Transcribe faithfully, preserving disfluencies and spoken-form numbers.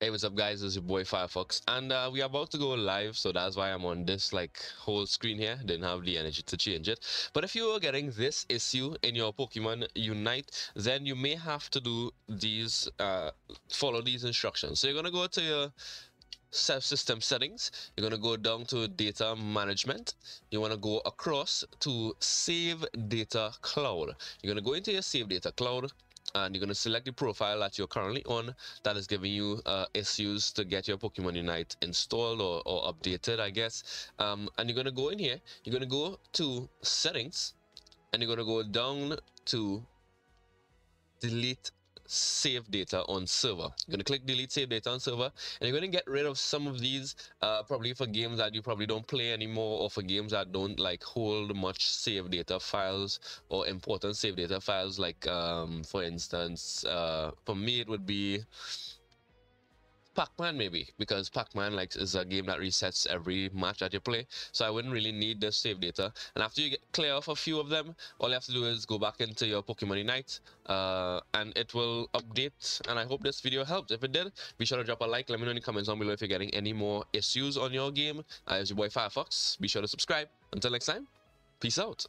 Hey, what's up guys, it's your boy Firefox, and uh we're about to go live, so that's why I'm on this like whole screen here. Didn't have the energy to change it. But if you are getting this issue in your Pokemon Unite, then you may have to do these uh follow these instructions. So you're gonna go to your self-system settings, you're gonna go down to data management, you want to go across to save data cloud. You're gonna go into your save data cloud and you're going to select the profile that you're currently on that is giving you uh, issues to get your Pokemon Unite installed or, or updated, I guess. Um, and you're going to go in here, you're going to go to settings, and you're going to go down to delete save data on server. You're going to click delete save data on server, and you're going to get rid of some of these, uh, probably for games that you probably don't play anymore, or for games that don't like hold much save data files or important save data files. Like um, for instance, uh, for me it would be Pac-Man, maybe, because Pac-Man like is a game that resets every match that you play, so I wouldn't really need the save data. And after you get clear off a few of them, all you have to do is go back into your Pokemon Unite, uh, and it will update. And I hope this video helped. If it did, be sure to drop a like. Let me know in the comments down below if you're getting any more issues on your game. Uh, it's your boy Firefox. Be sure to subscribe. Until next time, peace out.